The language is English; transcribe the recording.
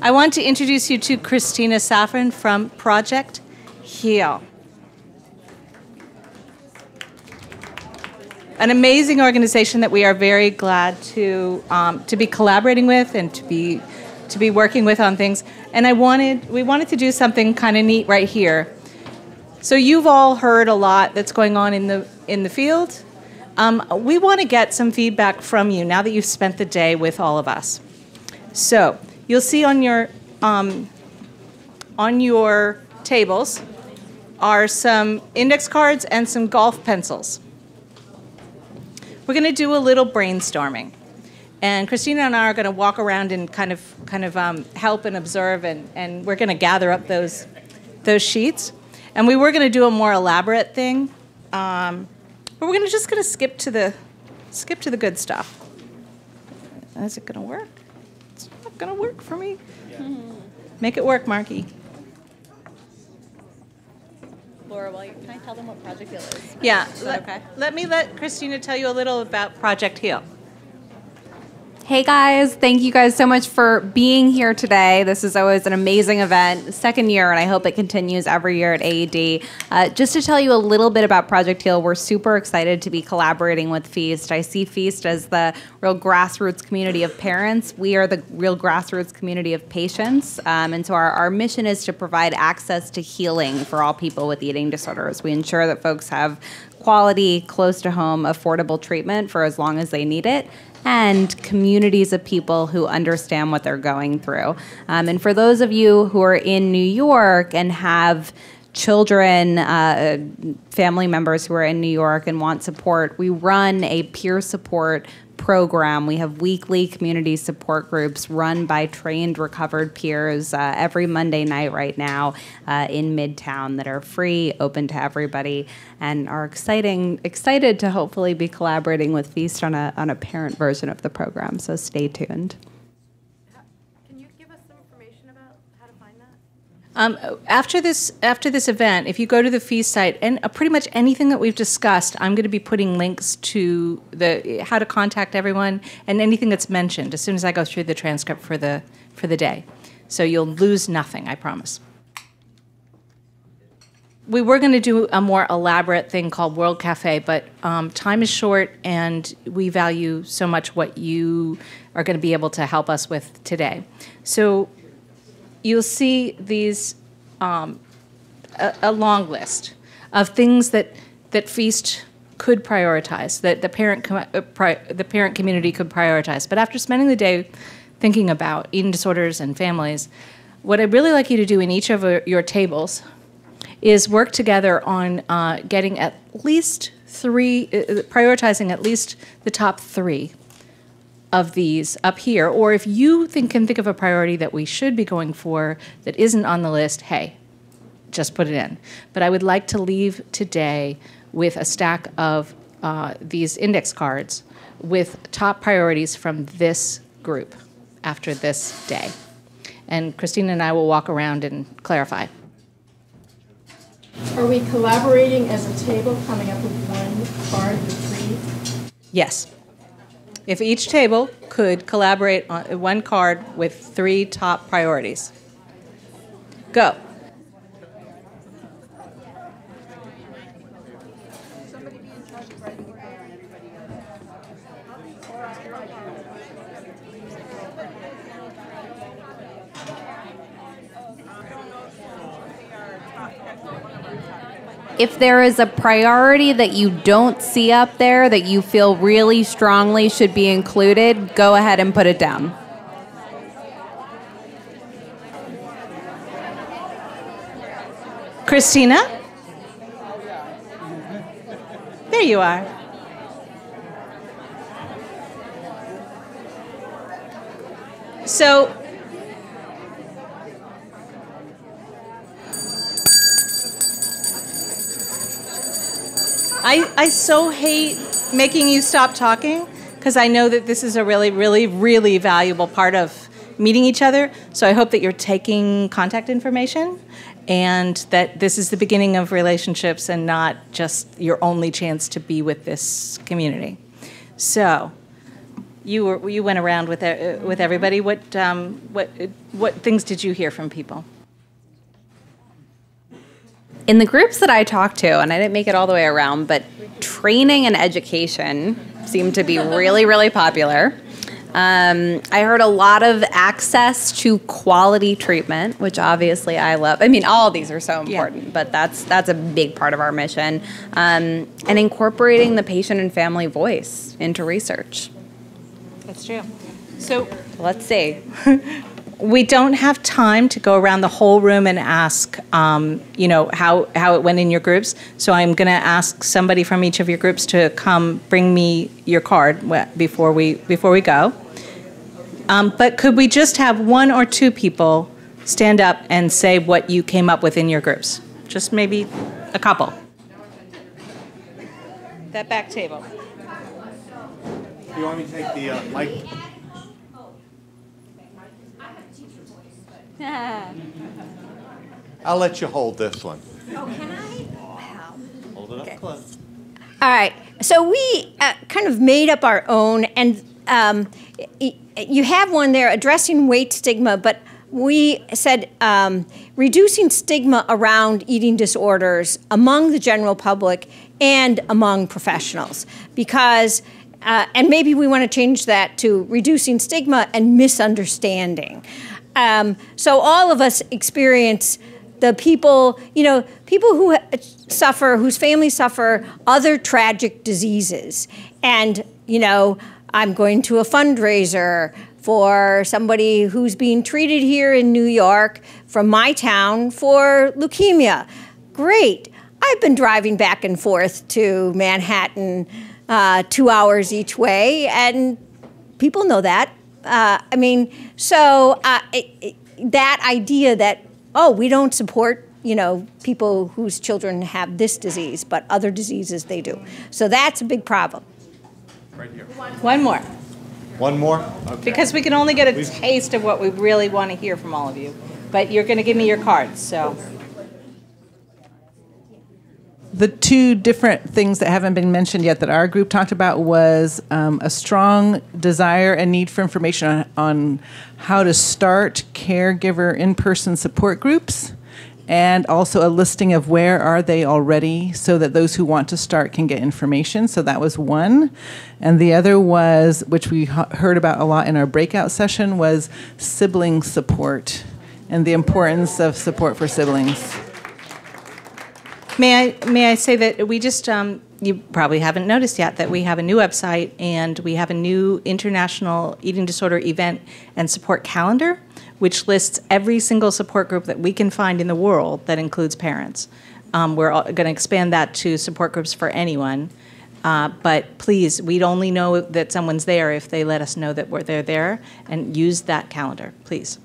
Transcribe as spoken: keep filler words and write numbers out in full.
I want to introduce you to Kristina Saffran from Project Heal, an amazing organization that we are very glad to um, to be collaborating with and to be to be working with on things. And I wanted we wanted to do something kind of neat right here. So you've all heard a lot that's going on in the in the field. Um, we want to get some feedback from you now that you've spent the day with all of us. So you'll see on your um, on your tables are some index cards and some golf pencils. We're going to do a little brainstorming, and Kristina and I are going to walk around and kind of kind of um, help and observe, and and we're going to gather up those those sheets. And we were going to do a more elaborate thing, um, but we're going to just going to skip to the skip to the good stuff. Is it going to work? It's not going to work for me. Yeah. Mm-hmm. Make it work, Marky. Laura, while you're, can I tell them what Project Heal is? Yeah. Is that okay? Let me let Kristina tell you a little about Project Heal. Hey guys, thank you guys so much for being here today. This is always an amazing event, second year, and I hope it continues every year at A E D. Uh, just to tell you a little bit about Project Heal, we're super excited to be collaborating with Feast. I see Feast as the real grassroots community of parents. We are the real grassroots community of patients, um, and so our, our mission is to provide access to healing for all people with eating disorders. We ensure that folks have quality, close to home, affordable treatment for as long as they need it, and communities of people who understand what they're going through. Um, and for those of you who are in New York and have children, uh, family members who are in New York and want support, we run a peer support program. We have weekly community support groups run by trained recovered peers uh, every Monday night right now uh, in Midtown that are free, open to everybody, and are exciting, excited to hopefully be collaborating with Feast on a, on a parent version of the program, so stay tuned. Can you give us some information about how to find that? Um, after this, after this event, if you go to the Feast site, and uh, pretty much anything that we've discussed, I'm going to be putting links to the how to contact everyone and anything that's mentioned as soon as I go through the transcript for the for the day. So you'll lose nothing, I promise. We were going to do a more elaborate thing called World Cafe, but um, time is short, and we value so much what you are going to be able to help us with today. So you'll see these um, a, a long list of things that that Feast could prioritize, that the parent com uh, pri the parent community could prioritize. But after spending the day thinking about eating disorders and families, what I'd really like you to do in each of uh, your tables is work together on uh, getting at least three, uh, prioritizing at least the top three of these up here, or if you think, can think of a priority that we should be going for that isn't on the list, hey, just put it in. But I would like to leave today with a stack of uh, these index cards with top priorities from this group after this day. And Kristina and I will walk around and clarify. Are we collaborating as a table, coming up with one card with three? Yes. If each table could collaborate on one card with three top priorities. Go. If there is a priority that you don't see up there that you feel really strongly should be included, go ahead and put it down. Kristina? There you are. So, I, I so hate making you stop talking, because I know that this is a really, really, really valuable part of meeting each other. So I hope that you're taking contact information and that this is the beginning of relationships and not just your only chance to be with this community. So you were you went around with uh, with everybody. What um, what what things did you hear from people? In the groups that I talked to, and I didn't make it all the way around, but training and education seemed to be really, really popular. Um, I heard a lot of access to quality treatment, which obviously I love. I mean, all of these are so important, yeah. but that's that's a big part of our mission. Um, and incorporating the patient and family voice into research. That's true. So let's see. We don't have time to go around the whole room and ask, um, you know, how, how it went in your groups. So I'm going to ask somebody from each of your groups to come bring me your card before we, before we go. Um, but could we just have one or two people stand up and say what you came up with in your groups? Just maybe a couple. That back table. You want me to take the uh, mic? I'll let you hold this one. Oh, can I? Wow. Hold it up okay. close. All right. So we uh, kind of made up our own, and um, you have one there, addressing weight stigma, but we said um, reducing stigma around eating disorders among the general public and among professionals, because uh, and maybe we want to change that to reducing stigma and misunderstanding. Um, so all of us experience the people, you know, people who suffer, whose families suffer other tragic diseases. And, you know, I'm going to a fundraiser for somebody who's being treated here in New York from my town for leukemia. Great. I've been driving back and forth to Manhattan uh, two hours each way, and people know that. Uh, I mean, so uh, it, it, that idea that, oh, we don't support, you know, people whose children have this disease, but other diseases they do. So that's a big problem. Right here. One more. One more? Okay. Because we can only get a We've... taste of what we really want to hear from all of you. But you're going to give me your cards, so. The two different things that haven't been mentioned yet that our group talked about was um, a strong desire and need for information on, on how to start caregiver in-person support groups, and also a listing of where are they already so that those who want to start can get information. So that was one. And the other was, which we heard about a lot in our breakout session, was sibling support and the importance of support for siblings. May I, may I say that we just, um, you probably haven't noticed yet, that we have a new website and we have a new international eating disorder event and support calendar, which lists every single support group that we can find in the world that includes parents. Um, we're going to expand that to support groups for anyone. Uh, but please, we'd only know that someone's there if they let us know that we're, they're there, and use that calendar, please.